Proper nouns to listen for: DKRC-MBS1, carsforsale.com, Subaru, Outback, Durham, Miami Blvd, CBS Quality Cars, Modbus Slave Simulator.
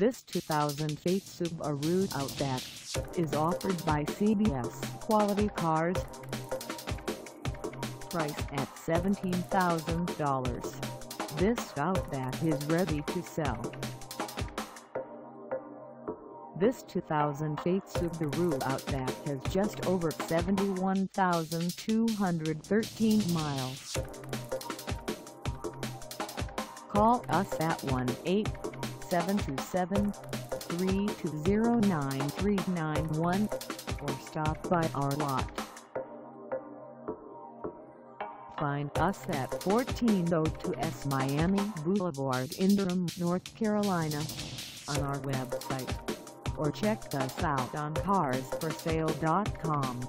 This 2008 Subaru Outback is offered by CBS Quality Cars. Price at $17,000. This Outback is ready to sell. This 2008 Subaru Outback has just over 71,213 miles. Call us at 1-877-320-9391 or stop by our lot. Find us at 1402 S Miami Boulevard in Durham, North Carolina, on our website, or check us out on carsforsale.com.